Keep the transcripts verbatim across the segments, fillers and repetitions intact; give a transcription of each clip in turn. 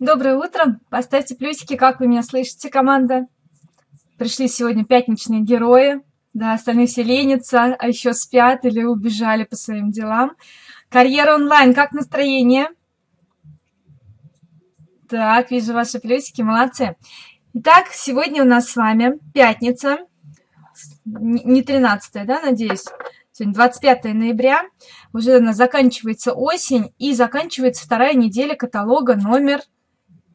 Доброе утро! Поставьте плюсики, как вы меня слышите, команда. Пришли сегодня пятничные герои, да, остальные все ленятся, а еще спят или убежали по своим делам. Карьера онлайн, как настроение? Так, вижу ваши плюсики, молодцы. Итак, сегодня у нас с вами пятница, не тринадцатое, да, надеюсь? Сегодня двадцать пятое ноября, уже у нас заканчивается осень и заканчивается вторая неделя каталога номер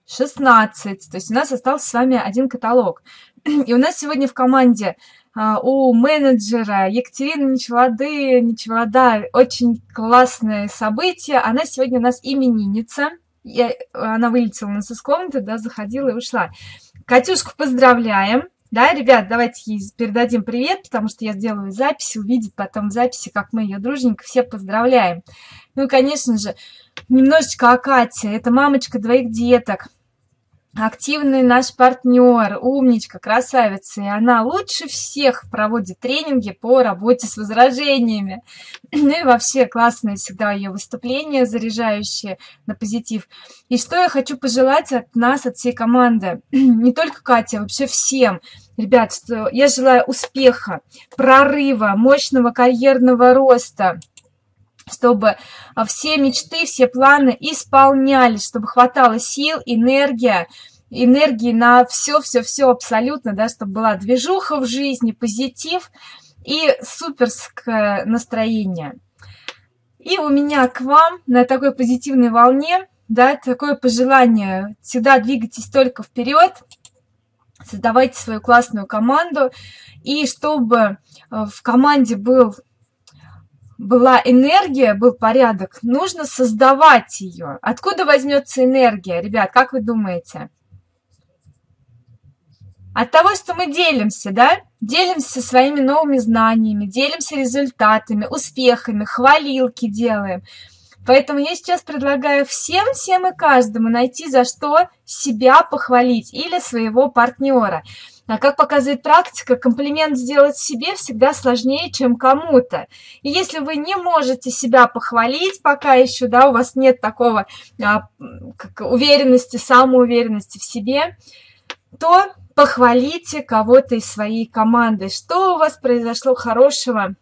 шестнадцать. То есть у нас остался с вами один каталог. И у нас сегодня в команде а, у менеджера Екатерины Нечелады, Нечелада, очень классное событие. Она сегодня у нас именинница. Я, она вылетела у нас из комнаты, да, заходила и ушла. Катюшку поздравляем. Да, ребят, давайте ей передадим привет, потому что я сделаю запись, увидит потом в записи, как мы ее дружненько все поздравляем. Ну и, конечно же, немножечко о Кате. Это мамочка двоих деток, активный наш партнер, умничка, красавица. И она лучше всех проводит тренинги по работе с возражениями. Ну и вообще классные всегда ее выступления, заряжающие на позитив. И что я хочу пожелать от нас, от всей команды, не только Кате, а вообще всем. Ребят, что я желаю успеха, прорыва, мощного карьерного роста, чтобы все мечты, все планы исполнялись, чтобы хватало сил, энергия, энергии на все-все-все абсолютно, да, чтобы была движуха в жизни, позитив и суперское настроение. И у меня к вам на такой позитивной волне, да, такое пожелание: всегда двигайтесь только вперед, создавайте свою классную команду, и чтобы в команде был... была энергия, был порядок, нужно создавать ее. Откуда возьмется энергия, ребят, как вы думаете? От того, что мы делимся, да? Делимся своими новыми знаниями, делимся результатами, успехами, хвалилки делаем. Поэтому я сейчас предлагаю всем, всем и каждому найти, за что себя похвалить или своего партнера. А как показывает практика, комплимент сделать себе всегда сложнее, чем кому-то. И если вы не можете себя похвалить пока еще, да, у вас нет такого а, как уверенности, самоуверенности в себе, то похвалите кого-то из своей команды. Что у вас произошло хорошего?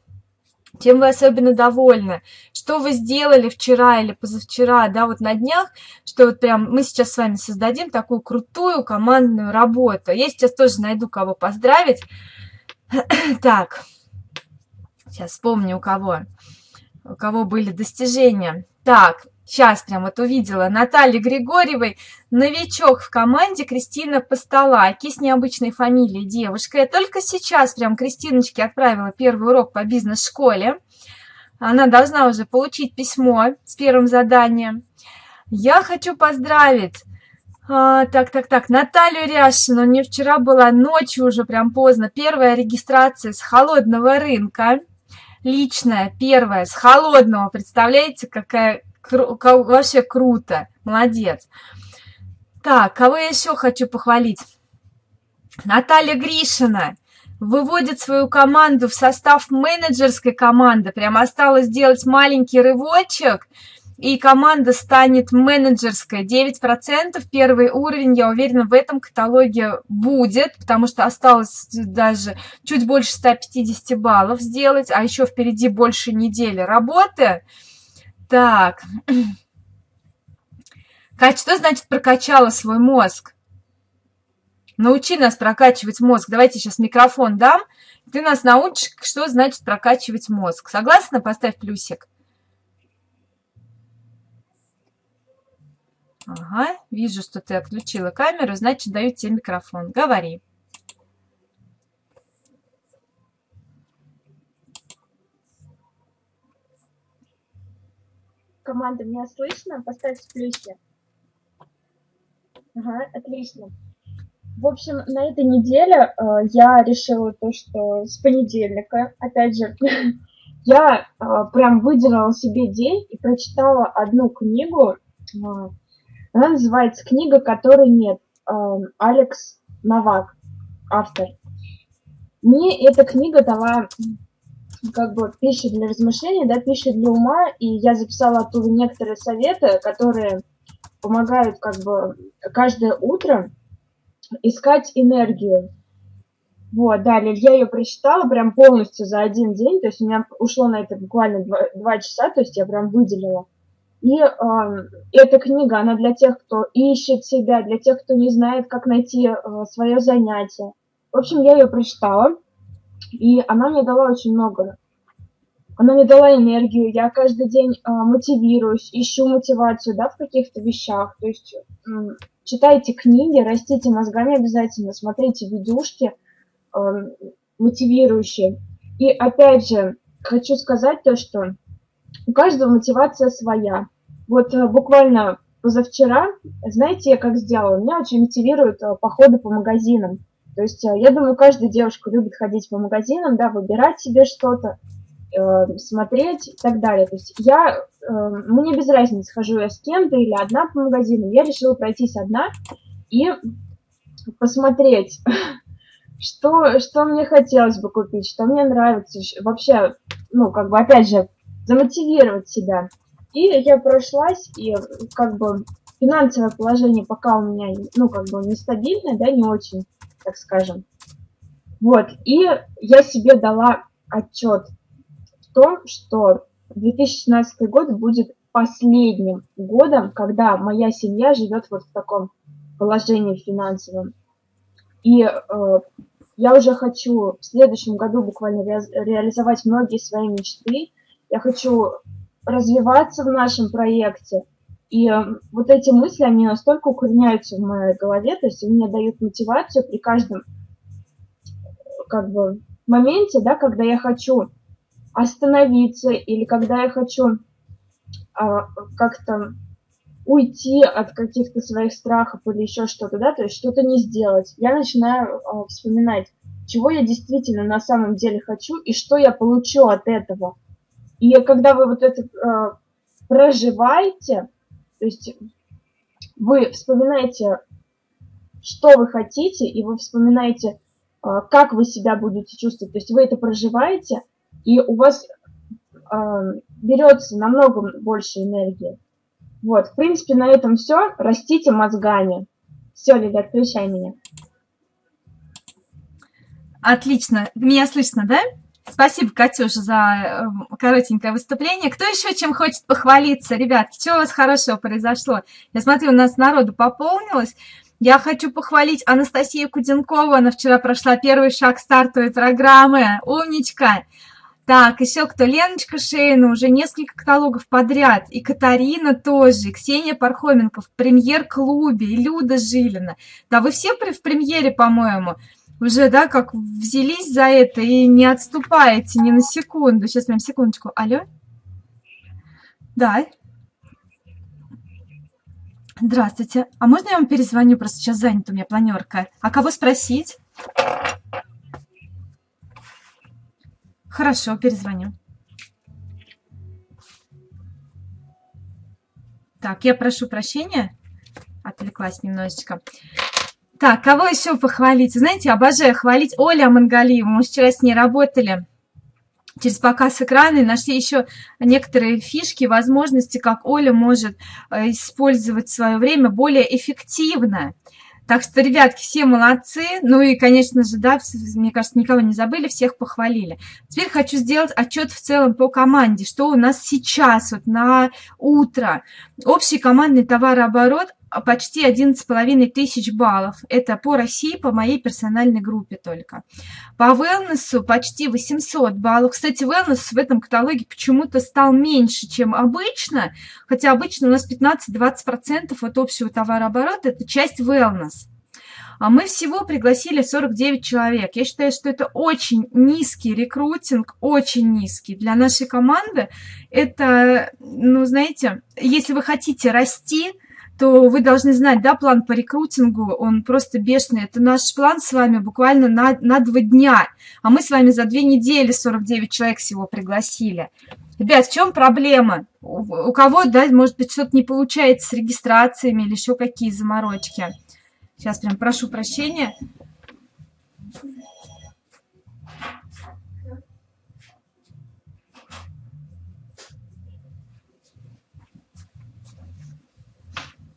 Чем вы особенно довольны? Что вы сделали вчера или позавчера, да, вот на днях, что вот прям мы сейчас с вами создадим такую крутую командную работу. Я сейчас тоже найду, кого поздравить. Так, сейчас вспомню, у кого, у кого были достижения. Так, сейчас прям вот увидела Наталья Григорьевой, новичок в команде Кристина Постолаки с необычной фамилией девушка. Я только сейчас прям Кристиночке отправила первый урок по бизнес-школе. Она должна уже получить письмо с первым заданием. Я хочу поздравить а, так, так, так, Наталью Ряшину. У нее вчера была ночью уже прям поздно. Первая регистрация с холодного рынка. Личная, первая, с холодного. Представляете, какая... Кру- вообще круто, молодец. Так, кого я еще хочу похвалить? Наталья Гришина выводит свою команду в состав менеджерской команды. Прямо осталось сделать маленький рывочек, и команда станет менеджерской. девять процентов первый уровень, я уверена, в этом каталоге будет, потому что осталось даже чуть больше ста пятидесяти баллов сделать, а еще впереди больше недели работы. Так, Кать, что значит прокачала свой мозг? Научи нас прокачивать мозг. Давайте сейчас микрофон дам. Ты нас научишь, что значит прокачивать мозг. Согласна? Поставь плюсик. Ага, вижу, что ты отключила камеру, значит, даю тебе микрофон. Говори. Команда, меня слышно? Поставьте плюсики. Ага, отлично. В общем, на этой неделе э, я решила то, что с понедельника, опять же, я э, прям выделила себе день и прочитала одну книгу. Э, она называется «Книга, которой нет». Э, Алекс Навак, автор. Мне эта книга дала... как бы пища для размышлений, да, пища для ума, и я записала оттуда некоторые советы, которые помогает как бы каждое утро искать энергию. Вот, далее я ее прочитала прям полностью за один день, то есть у меня ушло на это буквально два часа, то есть я прям выделила. И э, эта книга, она для тех, кто ищет себя, для тех, кто не знает, как найти э, свое занятие. В общем, я ее прочитала, и она мне дала очень много. Она мне дала энергию, я каждый день э, мотивируюсь, ищу мотивацию, да, в каких-то вещах. То есть э, читайте книги, растите мозгами обязательно, смотрите видюшки э, мотивирующие. И опять же, хочу сказать то, что у каждого мотивация своя. Вот э, буквально позавчера, знаете, я как сделала? Меня очень мотивируют э, походы по магазинам. То есть э, я думаю, каждая девушка любит ходить по магазинам, да, выбирать себе что-то, смотреть и так далее. То есть я, мне без разницы, хожу я с кем-то или одна по магазинам, я решила пройтись одна и посмотреть, что, что мне хотелось бы купить, что мне нравится, вообще, ну, как бы, опять же, замотивировать себя. И я прошлась, и, как бы, финансовое положение пока у меня, ну, как бы, нестабильное, да, не очень, так скажем. Вот, и я себе дала отчет в том, что две тысячи шестнадцатый год будет последним годом, когда моя семья живет вот в таком положении финансовом. И э, я уже хочу в следующем году буквально ре реализовать многие свои мечты. Я хочу развиваться в нашем проекте. И э, вот эти мысли, они настолько укореняются в моей голове, то есть они мне дают мотивацию при каждом как бы моменте, да, когда я хочу остановиться или когда я хочу а, как-то уйти от каких-то своих страхов или еще что-то, да, то есть что-то не сделать. Я начинаю а, вспоминать, чего я действительно на самом деле хочу и что я получу от этого. И когда вы вот это а, проживаете, то есть вы вспоминаете, что вы хотите, и вы вспоминаете, а, как вы себя будете чувствовать, то есть вы это проживаете, и у вас э, берется намного больше энергии. Вот, в принципе, на этом все. Растите мозгами. Все, Лиля, отключай меня. Отлично. Меня слышно, да? Спасибо, Катюша, за коротенькое выступление. Кто еще чем хочет похвалиться? Ребятки, что у вас хорошего произошло? Я смотрю, у нас народу пополнилось. Я хочу похвалить Анастасию Куденкову. Она вчера прошла первый шаг стартовой программы. Умничка! Так, еще кто? Леночка Шейна, уже несколько каталогов подряд, и Катарина тоже, и Ксения Пархоменко в премьер-клубе, и Люда Жилина. Да, вы все в премьере, по-моему, уже, да, как взялись за это и не отступаете ни на секунду. Сейчас прям секундочку. Алло? Да. Здравствуйте. А можно я вам перезвоню? Просто сейчас занята у меня планерка. А кого спросить? Хорошо, перезвоню. Так, я прошу прощения. Отвлеклась немножечко. Так, кого еще похвалить? Знаете, обожаю хвалить Олю Амангалиеву. Мы вчера с ней работали через показ экрана и нашли еще некоторые фишки, возможности, как Оля может использовать свое время более эффективно. Так что, ребятки, все молодцы. Ну и, конечно же, да, мне кажется, никого не забыли, всех похвалили. Теперь хочу сделать отчет в целом по команде, что у нас сейчас, вот на утро. Общий командный товарооборот почти одиннадцать с половиной тысяч баллов. Это по России, по моей персональной группе только. По wellness почти восемьсот баллов. Кстати, wellness в этом каталоге почему-то стал меньше, чем обычно. Хотя обычно у нас пятнадцать-двадцать процентов от общего товарооборота – это часть wellness. А мы всего пригласили сорок девять человек. Я считаю, что это очень низкий рекрутинг, очень низкий. Для нашей команды это, ну, знаете, если вы хотите расти, то вы должны знать, да, план по рекрутингу, он просто бешеный. Это наш план с вами буквально на, на два дня, а мы с вами за две недели сорок девять человек всего пригласили. Ребят, в чем проблема? У, у кого, да, может быть, что-то не получается с регистрациями или еще какие заморочки? Сейчас прям прошу прощения.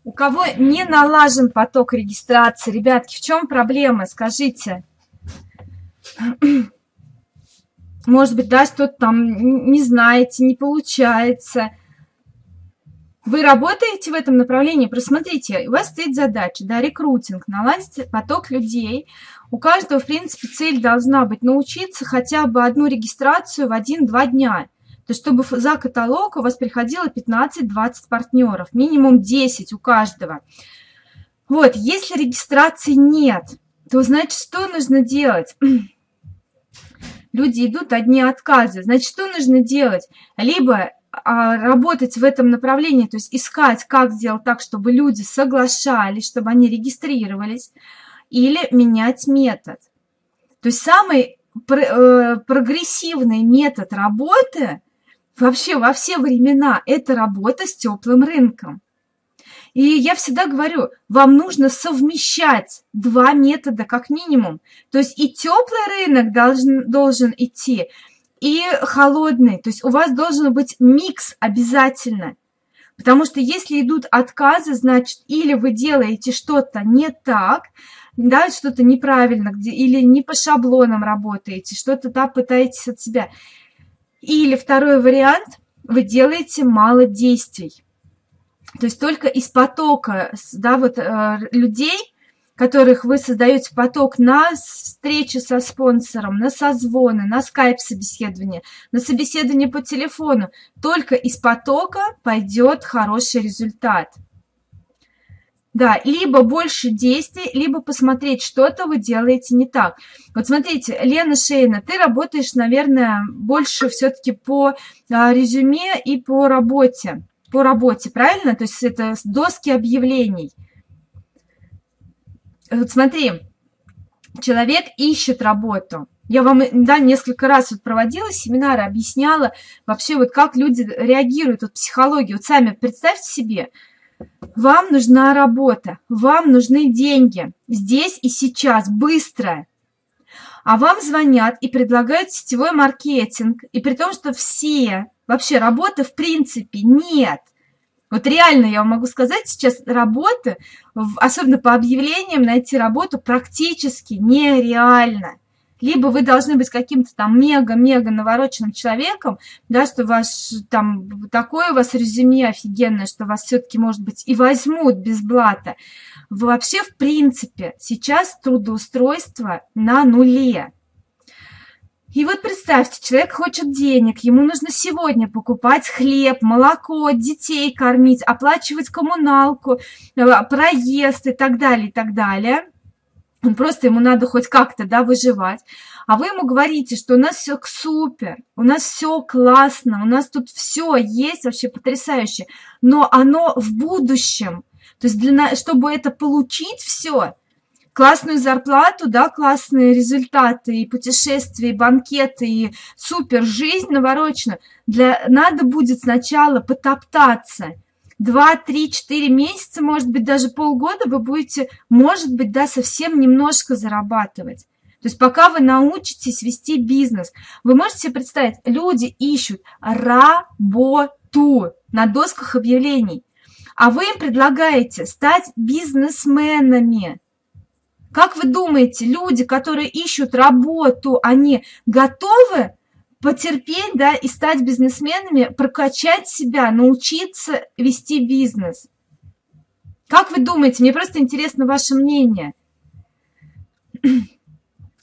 У кого не налажен поток регистрации, ребятки, в чем проблема, скажите? Может быть, да, что-то там не знаете, не получается. Вы работаете в этом направлении? Просмотрите, у вас стоит задача, да, рекрутинг, наладить поток людей. У каждого, в принципе, цель должна быть научиться хотя бы одну регистрацию в один-два дня. То есть, чтобы за каталог у вас приходило пятнадцать-двадцать партнеров, минимум десять у каждого. Вот, если регистрации нет, то, значит, что нужно делать? Люди идут, одни отказы. Значит, что нужно делать? Либо а, работать в этом направлении, то есть искать, как сделать так, чтобы люди соглашались, чтобы они регистрировались, или менять метод. То есть самый пр э, прогрессивный метод работы вообще во все времена – это работа с теплым рынком. И я всегда говорю, вам нужно совмещать два метода как минимум. То есть и теплый рынок должен, должен идти, и холодный. То есть у вас должен быть микс обязательно. Потому что если идут отказы, значит, или вы делаете что-то не так, да, что-то неправильно, где, или не по шаблонам работаете, что-то да, пытаетесь от себя. Или второй вариант, вы делаете мало действий. То есть только из потока, да, вот, э, людей, которых вы создаете поток на встречи со спонсором, на созвоны, на скайп-собеседование, на собеседование по телефону, только из потока пойдет хороший результат. Да, либо больше действий, либо посмотреть, что-то вы делаете не так. Вот смотрите, Лена Шейна, ты работаешь, наверное, больше все-таки по резюме и по работе. По работе, правильно? То есть это доски объявлений. Вот смотри, человек ищет работу. Я вам, да, несколько раз вот проводила семинары, объясняла вообще вот как люди реагируют, вот психологию. Вот сами представьте себе, вам нужна работа, вам нужны деньги здесь и сейчас, быстро. А вам звонят и предлагают сетевой маркетинг, и при том, что все... Вообще работы в принципе нет. Вот реально я вам могу сказать, сейчас работы, особенно по объявлениям, найти работу практически нереально. Либо вы должны быть каким-то там мега-мега навороченным человеком, да, что ваш, там, такое у вас резюме офигенное, что вас все-таки, может быть, и возьмут без блата. Вообще, в принципе, сейчас трудоустройство на нуле. И вот представьте, человек хочет денег, ему нужно сегодня покупать хлеб, молоко, детей кормить, оплачивать коммуналку, проезд и так далее, и так далее. Просто ему надо хоть как-то, да, выживать. А вы ему говорите, что у нас все супер, у нас все классно, у нас тут все есть вообще потрясающе, но оно в будущем. То есть, для, чтобы это получить все, классную зарплату, да, классные результаты, и путешествия, и банкеты, и супер жизнь наворочена. Для... Надо будет сначала потоптаться. два, три, четыре месяца, может быть, даже полгода вы будете, может быть, да, совсем немножко зарабатывать. То есть пока вы научитесь вести бизнес. Вы можете себе представить, люди ищут работу на досках объявлений, а вы им предлагаете стать бизнесменами. Как вы думаете, люди, которые ищут работу, они готовы потерпеть, да, и стать бизнесменами, прокачать себя, научиться вести бизнес? Как вы думаете? Мне просто интересно ваше мнение.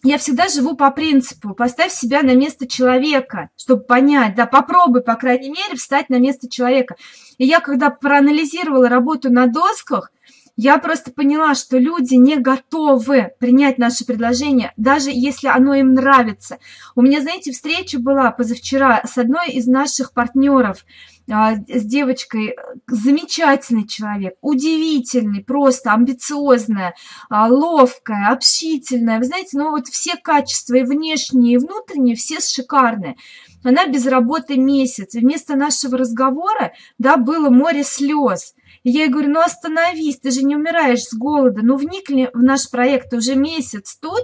Я всегда живу по принципу: поставь себя на место человека, чтобы понять, да, попробуй, по крайней мере, встать на место человека. И я, когда проанализировала работу на досках, я просто поняла, что люди не готовы принять наше предложение, даже если оно им нравится. У меня, знаете, встреча была позавчера с одной из наших партнеров, с девочкой, замечательный человек, удивительный, просто амбициозная, ловкая, общительная. Вы знаете, ну вот все качества, и внешние, и внутренние, все шикарные. Она без работы месяц, и вместо нашего разговора, да, было море слез. И я ей говорю: ну остановись, ты же не умираешь с голода, ну вникли в наш проект, уже месяц тут,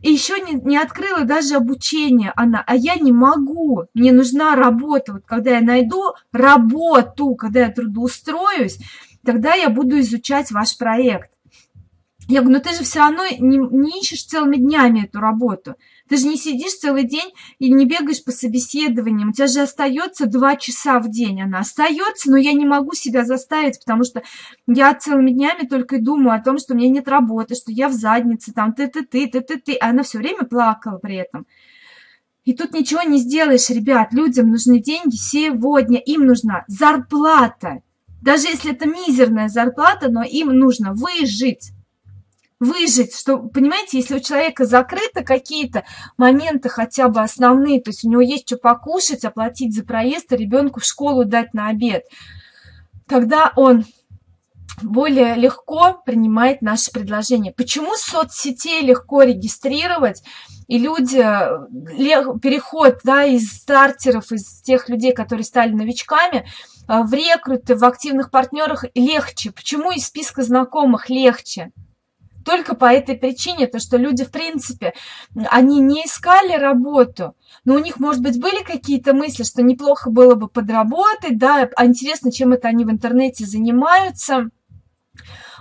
и еще не, не открыла даже обучение она, а я не могу, мне нужна работа, вот когда я найду работу, когда я трудоустроюсь, тогда я буду изучать ваш проект. Я говорю, ну ты же все равно не, не ищешь целыми днями эту работу. Ты же не сидишь целый день и не бегаешь по собеседованиям. У тебя же остается два часа в день. Она остается, но я не могу себя заставить, потому что я целыми днями только и думаю о том, что у меня нет работы, что я в заднице, там ты-ты-ты, ты-ты-ты. А она все время плакала при этом. И тут ничего не сделаешь, ребят. Людям нужны деньги сегодня. Им нужна зарплата. Даже если это мизерная зарплата, но им нужно выжить. Выжить, что, понимаете, если у человека закрыты какие-то моменты хотя бы основные, то есть у него есть что покушать, оплатить за проезд, а ребенку в школу дать на обед, тогда он более легко принимает наши предложения. Почему соцсетей легко регистрировать, и люди, переход, да, из стартеров, из тех людей, которые стали новичками, в рекруты, в активных партнерах легче? Почему из списка знакомых легче? Только по этой причине, то что люди, в принципе, они не искали работу, но у них, может быть, были какие-то мысли, что неплохо было бы подработать, да, а интересно, чем это они в интернете занимаются,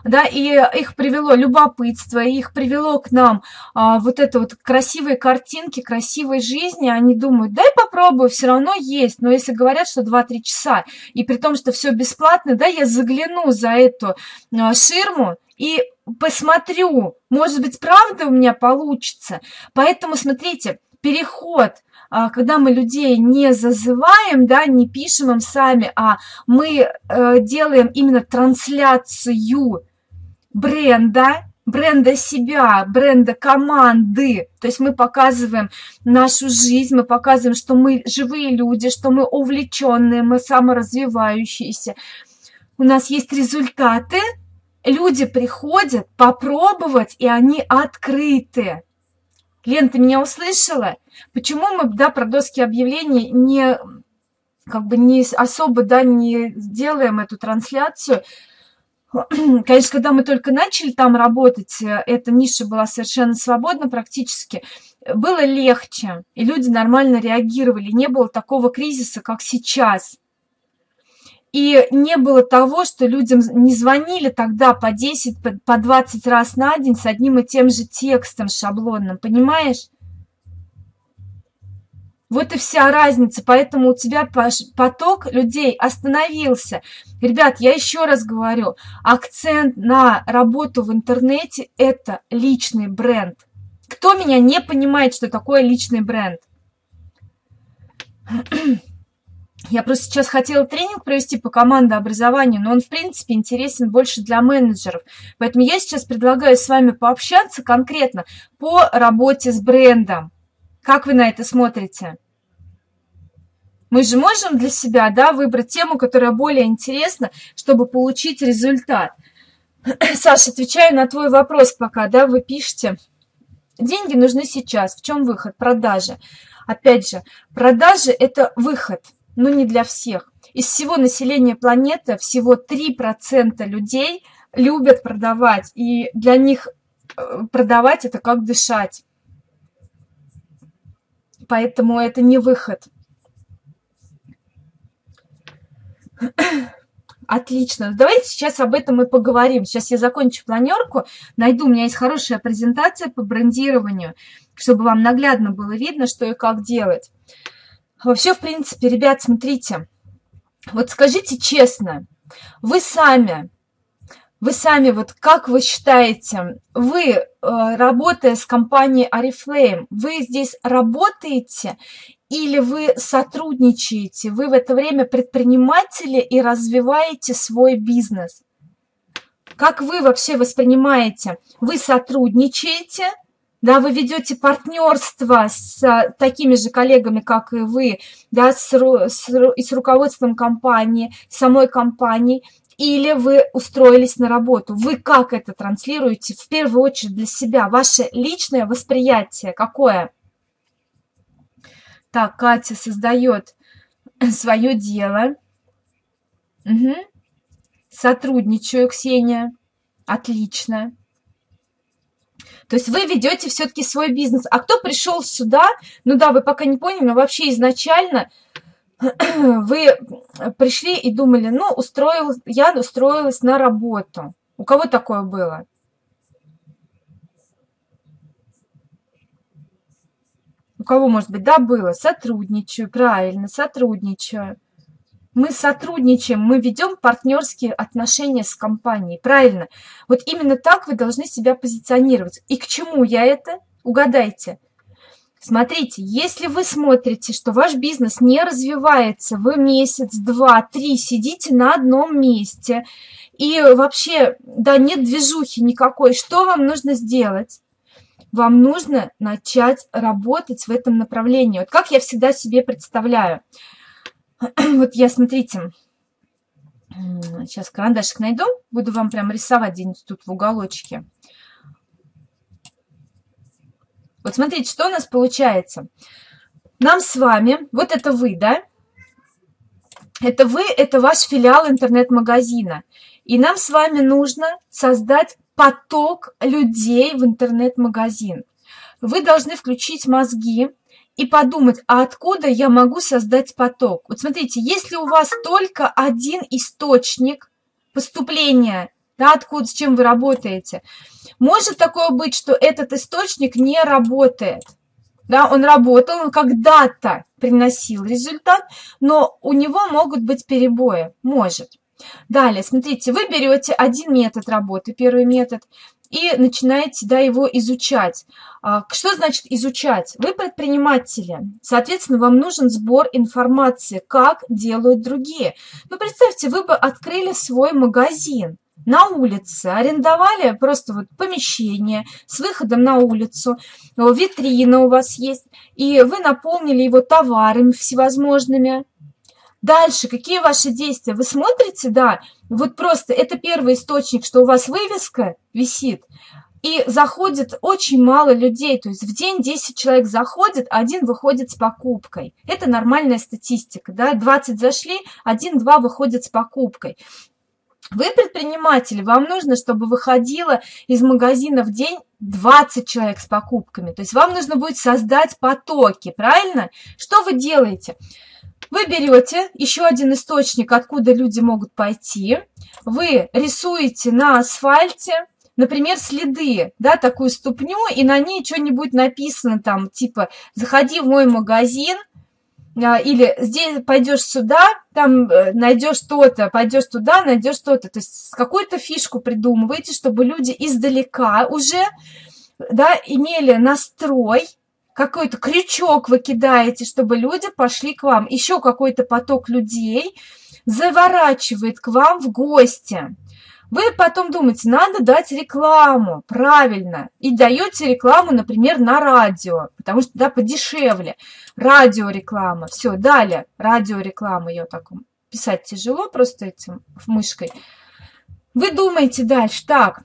да, и их привело любопытство, и их привело к нам а, вот это вот красивые картинки, красивой жизни, они думают, дай попробую, все равно есть, но если говорят, что два-три часа, и при том, что все бесплатно, да, я загляну за эту а, ширму и посмотрю, может быть, правда у меня получится. Поэтому, смотрите, переход, когда мы людей не зазываем, да, не пишем им сами, а мы делаем именно трансляцию бренда, бренда себя, бренда команды. То есть мы показываем нашу жизнь, мы показываем, что мы живые люди, что мы увлеченные, мы саморазвивающиеся. У нас есть результаты. Люди приходят попробовать, и они открыты. Лен, ты меня услышала? Почему мы, да, про доски объявлений не, как бы не особо, да, не делаем эту трансляцию? Конечно, когда мы только начали там работать, эта ниша была совершенно свободна практически, было легче, и люди нормально реагировали, не было такого кризиса, как сейчас. И не было того, что людям не звонили тогда по десять, по двадцать раз на день с одним и тем же текстом шаблонным, понимаешь? Вот и вся разница, поэтому у тебя поток людей остановился. Ребят, я еще раз говорю, акцент на работу в интернете – это личный бренд. Кто меня не понимает, что такое личный бренд? Я просто сейчас хотела тренинг провести по командообразованию, но он, в принципе, интересен больше для менеджеров. Поэтому я сейчас предлагаю с вами пообщаться конкретно по работе с брендом. Как вы на это смотрите? Мы же можем для себя, да, выбрать тему, которая более интересна, чтобы получить результат. Саша, отвечаю на твой вопрос пока, да, вы пишете. Деньги нужны сейчас. В чем выход? Продажи. Опять же, продажи – это выход. Но не для всех. Из всего населения планеты всего три процента людей любят продавать. И для них продавать – это как дышать. Поэтому это не выход. Отлично. Давайте сейчас об этом и поговорим. Сейчас я закончу планерку, найду. У меня есть хорошая презентация по брендированию, чтобы вам наглядно было видно, что и как делать. Вообще, в принципе, ребят, смотрите, вот скажите честно, вы сами, вы сами, вот как вы считаете, вы, работая с компанией Орифлейм, вы здесь работаете или вы сотрудничаете, вы в это время предприниматели и развиваете свой бизнес? Как вы вообще воспринимаете? Вы сотрудничаете? Да, вы ведете партнерство с такими же коллегами, как и вы, да, с, с, и с руководством компании, самой компании, или вы устроились на работу. Вы как это транслируете в первую очередь для себя? Ваше личное восприятие какое? Так, Катя создает свое дело. Угу. Сотрудничаю, Ксения. Отлично. То есть вы ведете все-таки свой бизнес. А кто пришел сюда, ну да, вы пока не поняли, но вообще изначально вы пришли и думали, ну, устроил, я устроилась на работу. У кого такое было? У кого, может быть, да, было? Сотрудничаю, правильно, сотрудничаю. Мы сотрудничаем, мы ведем партнерские отношения с компанией, правильно? Вот именно так вы должны себя позиционировать. И к чему я это? Угадайте. Смотрите, если вы смотрите, что ваш бизнес не развивается, вы месяц, два, три сидите на одном месте, и вообще, да, нет движухи никакой, что вам нужно сделать? Вам нужно начать работать в этом направлении. Вот как я всегда себе представляю. Вот я, смотрите, сейчас карандашик найду, буду вам прям рисовать где-нибудь тут в уголочке. Вот смотрите, что у нас получается. Нам с вами, вот это вы, да? Это вы, это ваш филиал интернет-магазина. И нам с вами нужно создать поток людей в интернет-магазин. Вы должны включить мозги и подумать, а откуда я могу создать поток? Вот смотрите, если у вас только один источник поступления, да, откуда, с чем вы работаете, может такое быть, что этот источник не работает. Да, он работал, он когда-то приносил результат, но у него могут быть перебои. Может. Далее, смотрите, вы берете один метод работы, первый метод, и начинаете, да, его изучать. Что значит изучать? Вы предприниматели, соответственно, вам нужен сбор информации, как делают другие. Ну, представьте, вы бы открыли свой магазин на улице, арендовали просто вот помещение с выходом на улицу, витрина у вас есть, и вы наполнили его товарами всевозможными. Дальше, какие ваши действия? Вы смотрите, да, вот просто это первый источник, что у вас вывеска висит, и заходит очень мало людей, то есть в день десять человек заходит, один выходит с покупкой. Это нормальная статистика, да, двадцать зашли, один-два выходят с покупкой. Вы предприниматели, вам нужно, чтобы выходило из магазина в день двадцать человек с покупками, то есть вам нужно будет создать потоки, правильно? Что вы делаете? Вы берете еще один источник, откуда люди могут пойти, вы рисуете на асфальте, например, следы, да, такую ступню, и на ней что-нибудь написано там, типа «заходи в мой магазин», или здесь пойдешь сюда, там найдешь то-то, пойдешь туда, найдешь то-то. То есть какую-то фишку придумываете, чтобы люди издалека уже, да, имели настрой, какой-то крючок вы кидаете, чтобы люди пошли к вам. Еще какой-то поток людей заворачивает к вам в гости. Вы потом думаете, надо дать рекламу, правильно, и даете рекламу, например, на радио, потому что, да, подешевле. Радиореклама, все, далее, радиореклама, ее так писать тяжело просто этим мышкой. Вы думаете дальше, так,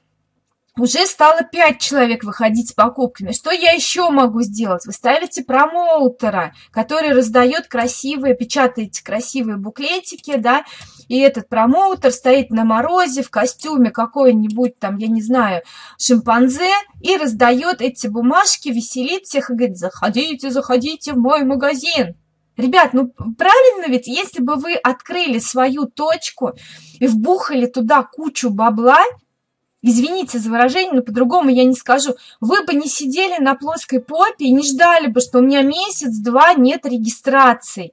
уже стало пять человек выходить с покупками, что я еще могу сделать? Вы ставите промоутера, который раздает красивые, печатаете красивые буклетики, да, и этот промоутер стоит на морозе в костюме какой-нибудь там, я не знаю, шимпанзе, и раздает эти бумажки, веселит всех и говорит, заходите, заходите в мой магазин. Ребят, ну правильно ведь, если бы вы открыли свою точку и вбухали туда кучу бабла, извините за выражение, но по-другому я не скажу, вы бы не сидели на плоской попе и не ждали бы, что у меня месяц-два нет регистраций.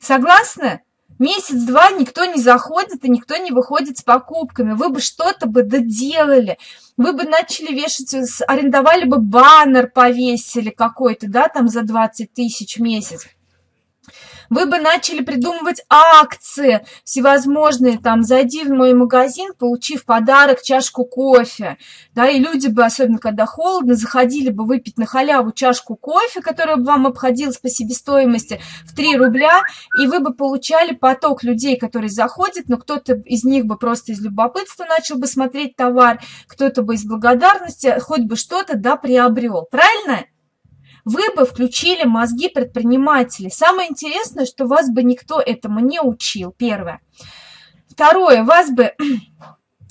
Согласны? Месяц-два никто не заходит и никто не выходит с покупками. Вы бы что-то бы доделали, вы бы начали вешать, арендовали бы баннер, повесили какой-то, да, там за двадцать тысяч в месяц. Вы бы начали придумывать акции всевозможные, там, зайди в мой магазин, получи в подарок чашку кофе, да, и люди бы, особенно когда холодно, заходили бы выпить на халяву чашку кофе, которая бы вам обходилась по себестоимости в три рубля, и вы бы получали поток людей, которые заходят, но кто-то из них бы просто из любопытства начал бы смотреть товар, кто-то бы из благодарности хоть бы что-то, да, приобрел, правильно? Вы бы включили мозги предпринимателей. Самое интересное, что вас бы никто этому не учил, первое. Второе, вас бы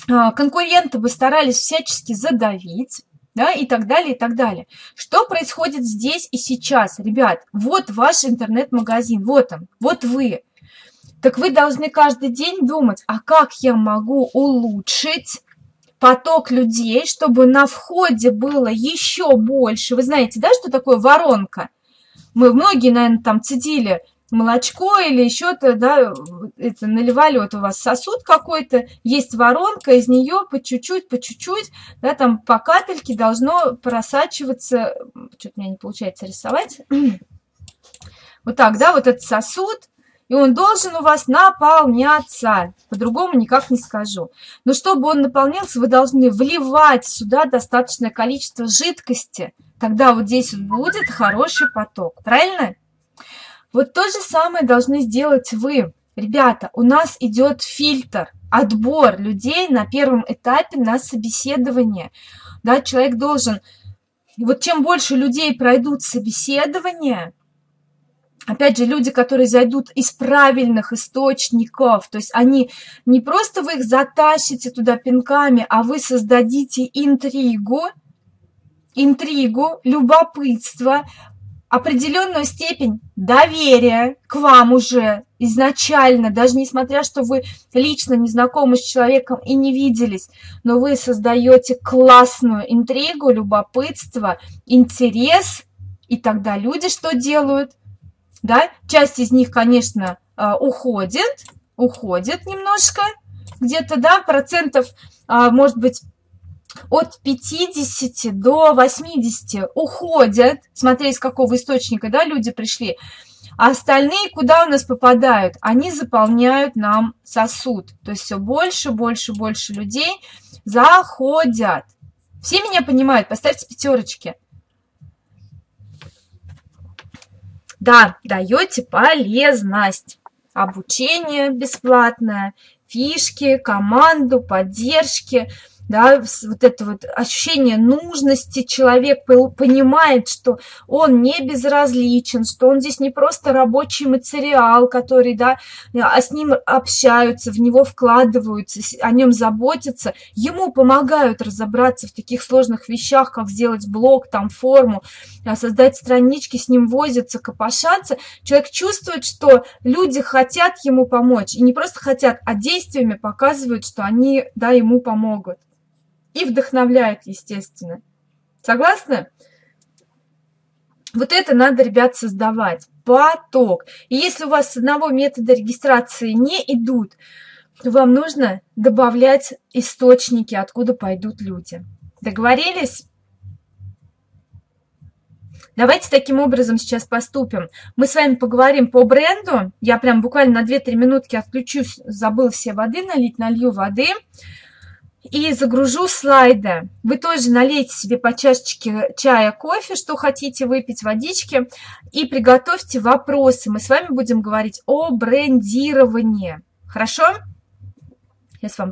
конкуренты бы старались всячески задавить, да, и так далее, и так далее. Что происходит здесь и сейчас, ребят? Вот ваш интернет-магазин, вот он, вот вы. Так вы должны каждый день думать, а как я могу улучшить поток людей, чтобы на входе было еще больше. Вы знаете, да, что такое воронка? Мы многие, наверное, там цедили молочко или еще-то, да, это наливали, вот у вас сосуд какой-то, есть воронка, из нее по чуть-чуть, по чуть-чуть, да, там по капельке должно просачиваться, что-то у меня не получается рисовать, вот так, да, вот этот сосуд, и он должен у вас наполняться, по-другому никак не скажу. Но чтобы он наполнялся, вы должны вливать сюда достаточное количество жидкости, тогда вот здесь вот будет хороший поток, правильно? Вот то же самое должны сделать вы. Ребята, у нас идет фильтр, отбор людей на первом этапе на собеседование. Да, человек должен... Вот чем больше людей пройдут собеседование, опять же, люди, которые зайдут из правильных источников, то есть они не просто вы их затащите туда пинками, а вы создадите интригу, интригу, любопытство, определенную степень доверия к вам уже изначально, даже несмотря, что вы лично не знакомы с человеком и не виделись, но вы создаете классную интригу, любопытство, интерес, и тогда люди что делают? Да? Часть из них, конечно, уходит, уходит немножко, где-то, да, процентов, может быть, от пятидесяти до восьмидесяти уходят, смотря из какого источника, да, люди пришли, а остальные куда у нас попадают? Они заполняют нам сосуд, то есть все больше, больше, больше людей заходят. Все меня понимают? Поставьте пятерочки. Да, даете полезность, обучение бесплатное, фишки, команду, поддержки. Да, вот это вот ощущение нужности, человек понимает, что он не безразличен, что он здесь не просто рабочий материал, который, да, а с ним общаются, в него вкладываются, о нем заботятся, ему помогают разобраться в таких сложных вещах, как сделать блог, там, форму, создать странички, с ним возятся, копошатся. Человек чувствует, что люди хотят ему помочь, и не просто хотят, а действиями показывают, что они, да, ему помогут. И вдохновляет, естественно. Согласны? Вот это надо, ребят, создавать. Поток. И если у вас с одного метода регистрации не идут, то вам нужно добавлять источники, откуда пойдут люди. Договорились? Давайте таким образом сейчас поступим. Мы с вами поговорим по бренду. Я прям буквально на две-три минутки отключусь. Забыл все воды налить, налью воды. И загружу слайды. Вы тоже налейте себе по чашечке чая, кофе, что хотите выпить, водички. И приготовьте вопросы. Мы с вами будем говорить о брендировании. Хорошо? Сейчас вам